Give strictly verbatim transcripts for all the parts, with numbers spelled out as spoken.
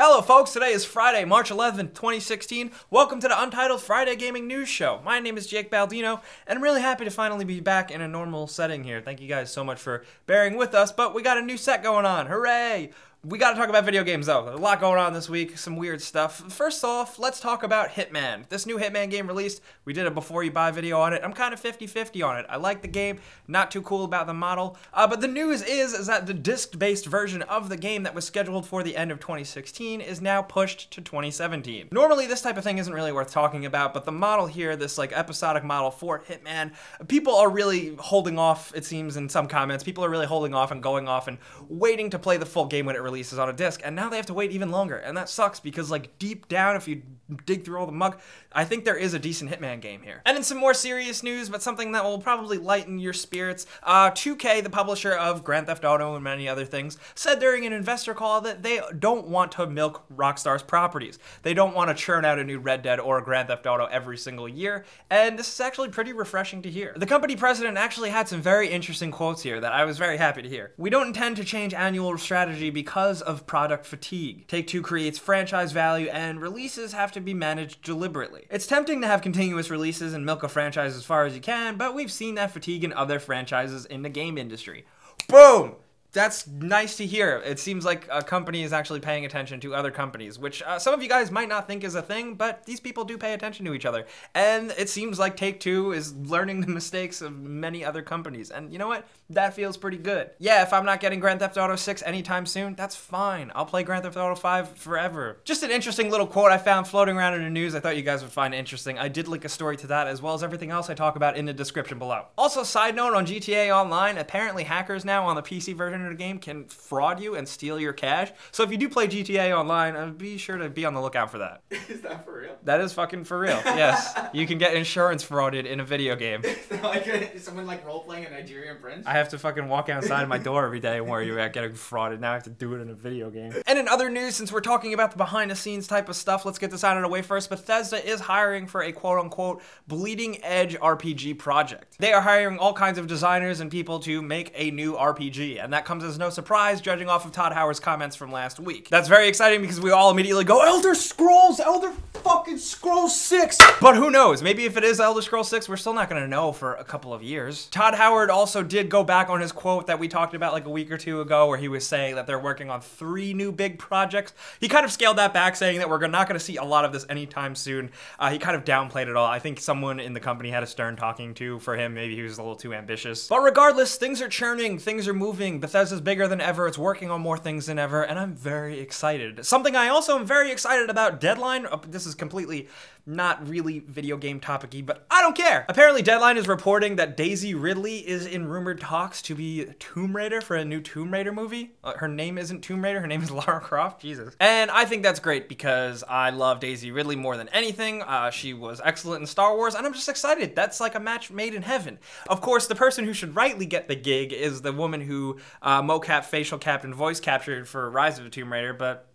Hello folks, today is Friday, March eleventh, twenty sixteen. Welcome to the Untitled Friday Gaming News Show. My name is Jake Baldino, and I'm really happy to finally be back in a normal setting here. Thank you guys so much for bearing with us, but we got a new set going on, hooray! We gotta talk about video games though. There's a lot going on this week, some weird stuff. First off, let's talk about Hitman. This new Hitman game released, we did a before you buy video on it. I'm kind of fifty fifty on it. I like the game, not too cool about the model. Uh, but the news is, is that the disc-based version of the game that was scheduled for the end of twenty sixteen is now pushed to twenty seventeen. Normally this type of thing isn't really worth talking about, but the model here, this like episodic model for Hitman, people are really holding off, it seems in some comments, people are really holding off and going off and waiting to play the full game when it releases on a disc, and now they have to wait even longer, and that sucks because, like, deep down, if you dig through all the muck, I think there is a decent Hitman game here. And in some more serious news, but something that will probably lighten your spirits, uh, two K, the publisher of Grand Theft Auto and many other things, said during an investor call that they don't want to milk Rockstar's properties. They don't want to churn out a new Red Dead or a Grand Theft Auto every single year, and this is actually pretty refreshing to hear. The company president actually had some very interesting quotes here that I was very happy to hear. "We don't intend to change annual strategy because Because of product fatigue. Take-Two creates franchise value and releases have to be managed deliberately. It's tempting to have continuous releases and milk a franchise as far as you can, but we've seen that fatigue in other franchises in the game industry." Boom! That's nice to hear. It seems like a company is actually paying attention to other companies, which uh, some of you guys might not think is a thing, but these people do pay attention to each other. And it seems like Take-Two is learning the mistakes of many other companies. And you know what? That feels pretty good. Yeah, if I'm not getting Grand Theft Auto six anytime soon, that's fine. I'll play Grand Theft Auto five forever. Just an interesting little quote I found floating around in the news I thought you guys would find interesting. I did link a story to that as well as everything else I talk about in the description below. Also, side note on G T A Online, apparently hackers now on the P C version of the game can fraud you and steal your cash. So if you do play G T A Online, uh, be sure to be on the lookout for that. Is that for real? That is fucking for real. Yes, you can get insurance frauded in a video game. Like a, someone like role playing a Nigerian prince. I have to fucking walk outside my door every day and worry about getting frauded. Now I have to do it in a video game. And in other news, since we're talking about the behind the scenes type of stuff, let's get this out of the way first. Bethesda is hiring for a quote unquote bleeding edge R P G project. They are hiring all kinds of designers and people to make a new R P G, and that comes as no surprise, judging off of Todd Howard's comments from last week. That's very exciting because we all immediately go, Elder Scrolls, Elder fucking Scrolls six. But who knows? Maybe if it is Elder Scrolls six, we're still not gonna know for a couple of years. Todd Howard also did go back on his quote that we talked about like a week or two ago where he was saying that they're working on three new big projects. He kind of scaled that back, saying that we're not gonna see a lot of this anytime soon. Uh, he kind of downplayed it all. I think someone in the company had a stern talking to for him. Maybe he was a little too ambitious. But regardless, things are churning, things are moving. Bethesda's bigger than ever, it's working on more things than ever, and I'm very excited. Something I also am very excited about, Deadline, uh, this is completely not really video game topic-y, but I don't care! Apparently Deadline is reporting that Daisy Ridley is in rumored talks to be Tomb Raider for a new Tomb Raider movie. Uh, her name isn't Tomb Raider, her name is Lara Croft, Jesus. And I think that's great because I love Daisy Ridley more than anything, uh, she was excellent in Star Wars, and I'm just excited, that's like a match made in heaven. Of course, the person who should rightly get the gig is the woman who Uh, mocap, facial capped, and voice captured for Rise of the Tomb Raider, but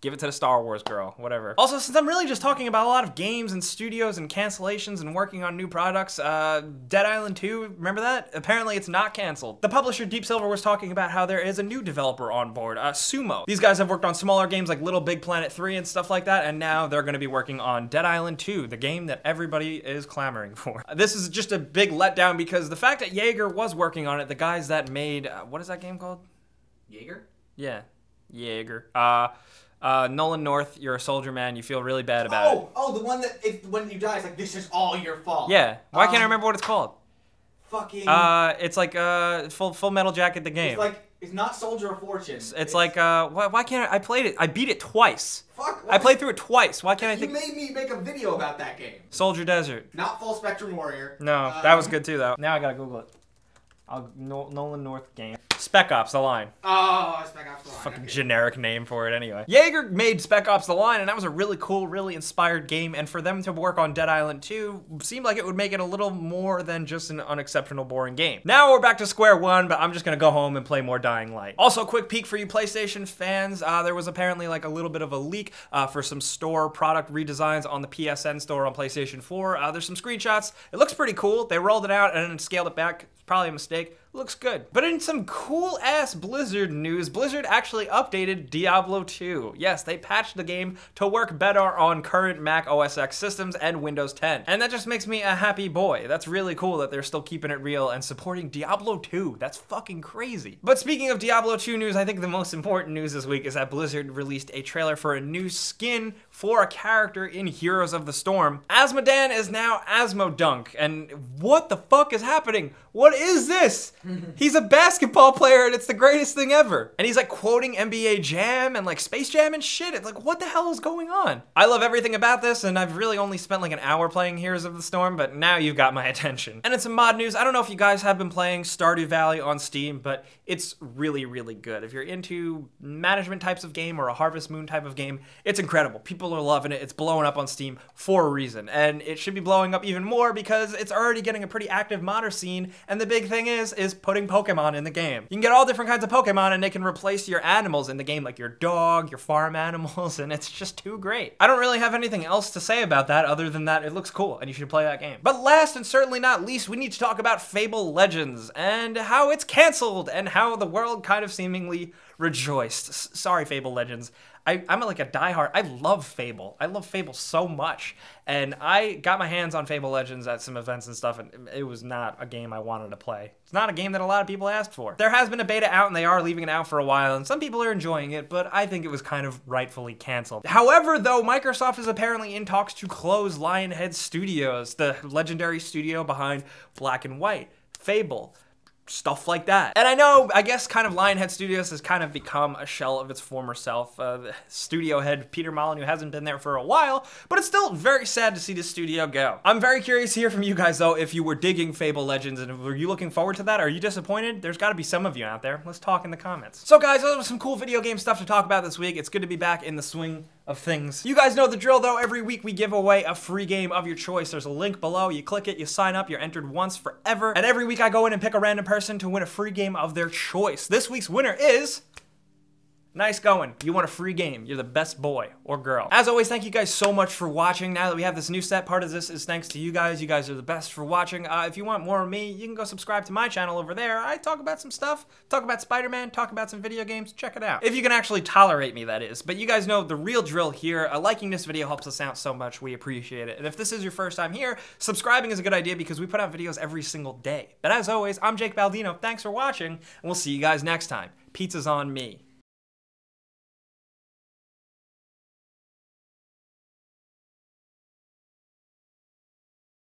give it to the Star Wars girl, whatever. Also, since I'm really just talking about a lot of games and studios and cancellations and working on new products, uh, Dead Island two, remember that? Apparently it's not canceled. The publisher Deep Silver was talking about how there is a new developer on board, uh, Sumo. These guys have worked on smaller games like Little Big Planet three and stuff like that, and now they're gonna be working on Dead Island two, the game that everybody is clamoring for. This is just a big letdown because the fact that Yager was working on it, the guys that made, uh, what is that game called? Yager? Yeah, Yager. Uh, Uh, Nolan North, you're a soldier man, you feel really bad about oh, it. Oh, the one that, if, when you die, it's like, this is all your fault. Yeah, why um, can't I remember what it's called? Fucking... Uh, it's like, uh, Full full Metal Jacket, the game. It's like, it's not Soldier of Fortune. It's, it's like, uh, why, why can't I, I played it, I beat it twice. Fuck. I played through it twice, why can't I think... You made me make a video about that game. Soldier Desert. Not Full Spectrum Warrior. No, uh, that was good too, though. Now I gotta Google it. I'll, no, Nolan North game. Spec Ops: The Line. Oh, Spec Ops: The Line. Fucking okay. Generic name for it anyway. Yager made Spec Ops: The Line, and that was a really cool, really inspired game, and for them to work on Dead Island two seemed like it would make it a little more than just an unexceptional, boring game. Now we're back to square one, but I'm just gonna go home and play more Dying Light. Also, quick peek for you PlayStation fans, uh, there was apparently like a little bit of a leak uh, for some store product redesigns on the P S N store on PlayStation four. Uh, there's some screenshots. It looks pretty cool. They rolled it out and then scaled it back. Probably a mistake. looks good. But in some cool-ass Blizzard news, Blizzard actually updated Diablo two. Yes, they patched the game to work better on current Mac O S X systems and Windows ten. And that just makes me a happy boy. That's really cool that they're still keeping it real and supporting Diablo two. That's fucking crazy. But speaking of Diablo two news, I think the most important news this week is that Blizzard released a trailer for a new skin for a character in Heroes of the Storm. Asmodan is now Asmodunk, and what the fuck is happening? What is this? He's a basketball player and it's the greatest thing ever. And he's like quoting N B A Jam and like Space Jam and shit. It's like, what the hell is going on? I love everything about this, and I've really only spent like an hour playing Heroes of the Storm, but now you've got my attention. And it's some mod news. I don't know if you guys have been playing Stardew Valley on Steam, but it's really, really good. If you're into management types of game or a Harvest Moon type of game, it's incredible. People are loving it. It's blowing up on Steam for a reason, and it should be blowing up even more because it's already getting a pretty active modder scene, and the big thing is, is putting Pokemon in the game. You can get all different kinds of Pokemon and they can replace your animals in the game, like your dog, your farm animals, and it's just too great. I don't really have anything else to say about that other than that it looks cool and you should play that game. But last and certainly not least, we need to talk about Fable Legends and how it's canceled and how the world kind of seemingly rejoiced. S- sorry, Fable Legends. I, I'm like a diehard. I love Fable. I love Fable so much. And I got my hands on Fable Legends at some events and stuff, and it was not a game I wanted to play. It's not a game that a lot of people asked for. There has been a beta out, and they are leaving it out for a while, and some people are enjoying it, but I think it was kind of rightfully canceled. However, though, Microsoft is apparently in talks to close Lionhead Studios, the legendary studio behind Black and White, Fable, stuff like that. And I know, I guess kind of Lionhead Studios has kind of become a shell of its former self. Uh, the studio head, Peter Molyneux, hasn't been there for a while, but it's still very sad to see the studio go. I'm very curious to hear from you guys though, if you were digging Fable Legends and were you looking forward to that? Are you disappointed? There's gotta be some of you out there. Let's talk in the comments. So guys, that was some cool video game stuff to talk about this week. It's good to be back in the swing of things. You guys know the drill though, every week we give away a free game of your choice. There's a link below, you click it, you sign up, you're entered once forever, and every week I go in and pick a random person to win a free game of their choice. This week's winner is... Nice going. You want a free game. You're the best boy or girl. As always, thank you guys so much for watching. Now that we have this new set, part of this is thanks to you guys. You guys are the best for watching. Uh, if you want more of me, you can go subscribe to my channel over there. I talk about some stuff, talk about Spider-Man, talk about some video games. Check it out. If you can actually tolerate me, that is. But you guys know the real drill here. Uh, liking this video helps us out so much. We appreciate it. And if this is your first time here, subscribing is a good idea because we put out videos every single day. But as always, I'm Jake Baldino. Thanks for watching, and we'll see you guys next time. Pizza's on me.